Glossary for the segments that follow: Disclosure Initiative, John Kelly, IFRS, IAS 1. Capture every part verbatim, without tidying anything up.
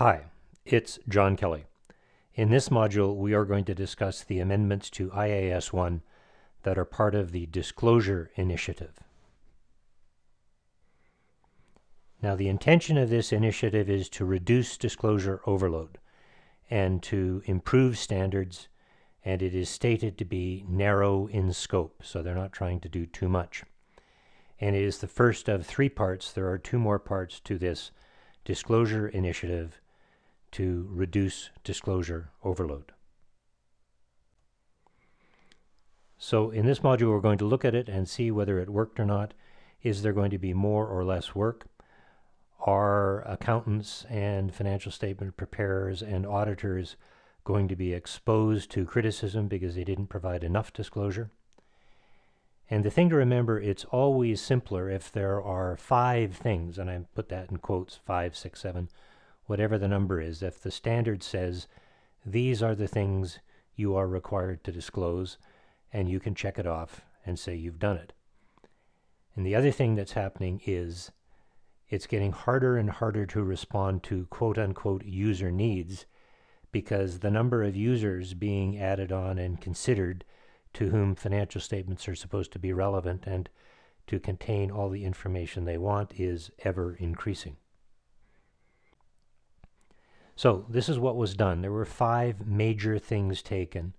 Hi, it's John Kelly. In this module, we are going to discuss the amendments to I A S one that are part of the Disclosure Initiative. Now, the intention of this initiative is to reduce disclosure overload and to improve standards, and it is stated to be narrow in scope, so they're not trying to do too much. And it is the first of three parts. There are two more parts to this Disclosure Initiative to reduce disclosure overload. So in this module, we're going to look at it and see whether it worked or not. Is there going to be more or less work? Are accountants and financial statement preparers and auditors going to be exposed to criticism because they didn't provide enough disclosure? And the thing to remember, it's always simpler if there are five things, and I put that in quotes, five, six, seven, whatever the number is. If the standard says these are the things you are required to disclose, and you can check it off and say you've done it. And the other thing that's happening is it's getting harder and harder to respond to quote-unquote user needs, because the number of users being added on and considered to whom financial statements are supposed to be relevant and to contain all the information they want is ever increasing. So this is what was done. There were five major things taken,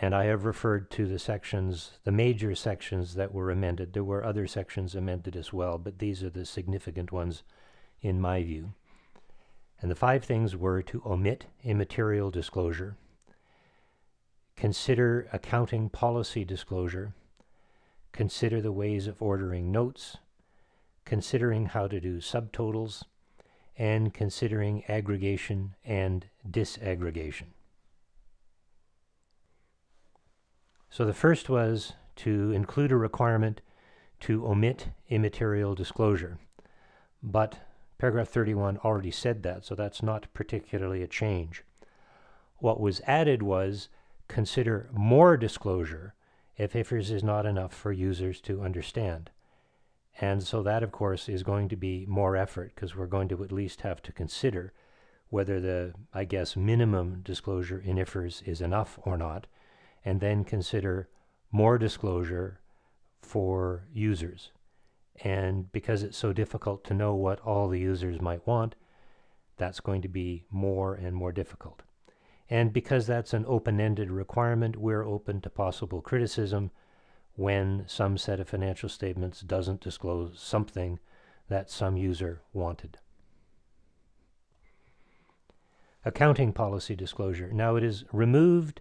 and I have referred to the sections, the major sections that were amended. There were other sections amended as well, but these are the significant ones in my view. And the five things were to omit immaterial disclosure, consider accounting policy disclosure, consider the ways of ordering notes, considering how to do subtotals, and considering aggregation and disaggregation. So the first was to include a requirement to omit immaterial disclosure, but paragraph thirty-one already said that, so that's not particularly a change. What was added was consider more disclosure if I F R S is not enough for users to understand. And so that, of course, is going to be more effort, because we're going to at least have to consider whether the, I guess, minimum disclosure in I F R S is enough or not, and then consider more disclosure for users. And because it's so difficult to know what all the users might want, that's going to be more and more difficult. And because that's an open-ended requirement, we're open to possible criticism when some set of financial statements doesn't disclose something that some user wanted. Accounting policy disclosure. Now, it is removed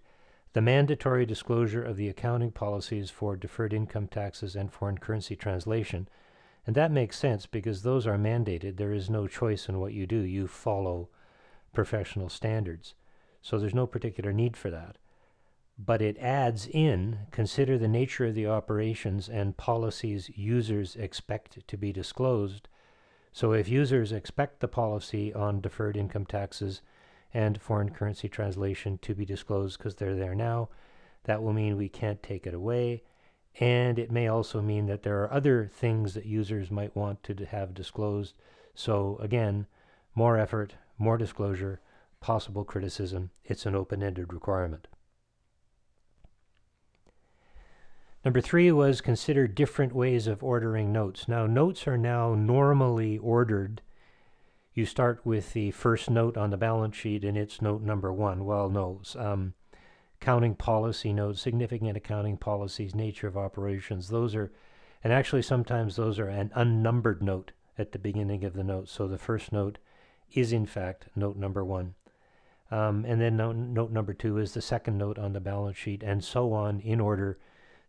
the mandatory disclosure of the accounting policies for deferred income taxes and foreign currency translation. And that makes sense, because those are mandated. There is no choice in what you do. You follow professional standards. So there's no particular need for that. But it adds in, consider the nature of the operations and policies users expect to be disclosed. So if users expect the policy on deferred income taxes and foreign currency translation to be disclosed because they're there now, that will mean we can't take it away. And it may also mean that there are other things that users might want to have disclosed. So again, more effort, more disclosure, possible criticism. It's an open-ended requirement. Number three was consider different ways of ordering notes. Now, notes are now normally ordered. You start with the first note on the balance sheet, and it's note number one. Well, no, um, accounting policy notes, significant accounting policies, nature of operations, those are, and actually sometimes those are an unnumbered note at the beginning of the note. So the first note is in fact note number one. Um, and then no, note number two is the second note on the balance sheet, and so on in order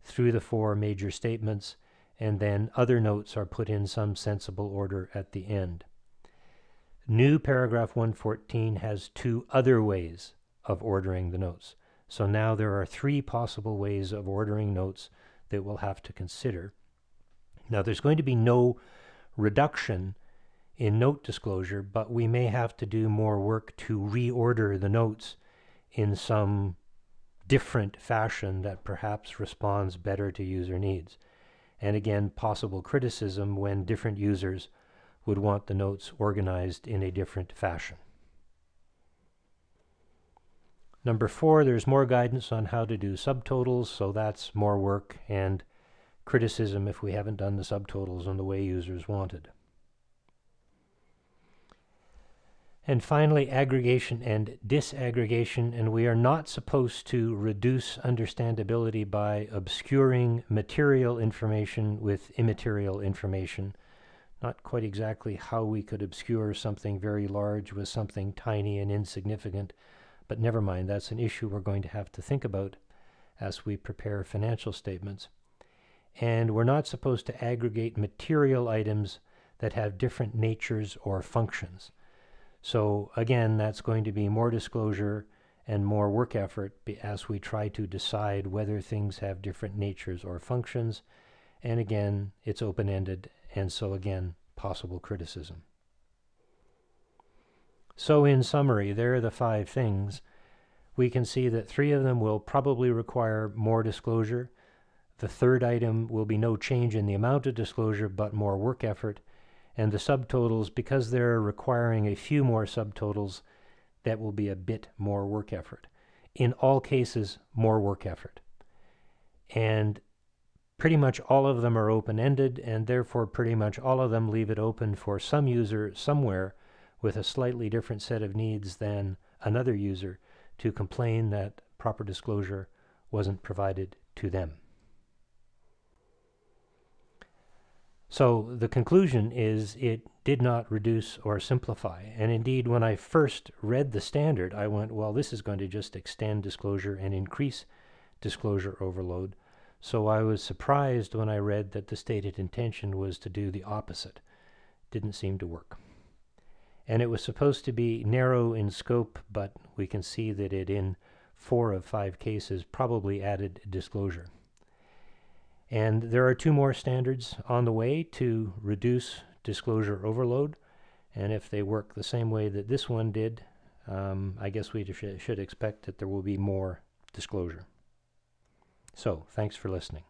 through the four major statements, and then other notes are put in some sensible order at the end. New paragraph one fourteen has two other ways of ordering the notes. So now there are three possible ways of ordering notes that we'll have to consider. Now, there's going to be no reduction in note disclosure, but we may have to do more work to reorder the notes in some different fashion that perhaps responds better to user needs. And again, possible criticism when different users would want the notes organized in a different fashion. Number four, there's more guidance on how to do subtotals, so that's more work and criticism if we haven't done the subtotals in the way users wanted. And finally, aggregation and disaggregation, and we are not supposed to reduce understandability by obscuring material information with immaterial information. Not quite exactly how we could obscure something very large with something tiny and insignificant, but never mind, that's an issue we're going to have to think about as we prepare financial statements. And we're not supposed to aggregate material items that have different natures or functions. So again, that's going to be more disclosure and more work effort as we try to decide whether things have different natures or functions. And again, it's open-ended, and so again, possible criticism. So in summary, there are the five things. We can see that three of them will probably require more disclosure. The third item will be no change in the amount of disclosure, but more work effort. And the subtotals, because they're requiring a few more subtotals, that will be a bit more work effort. In all cases, more work effort. And pretty much all of them are open-ended, and therefore pretty much all of them leave it open for some user somewhere with a slightly different set of needs than another user to complain that proper disclosure wasn't provided to them. So the conclusion is it did not reduce or simplify. And indeed, when I first read the standard, I went, well, this is going to just extend disclosure and increase disclosure overload. So I was surprised when I read that the stated intention was to do the opposite. Didn't seem to work. And it was supposed to be narrow in scope, but we can see that it, in four of five cases, probably added disclosure. And there are two more standards on the way to reduce disclosure overload. And if they work the same way that this one did, um, I guess we should expect that there will be more disclosure. So, thanks for listening.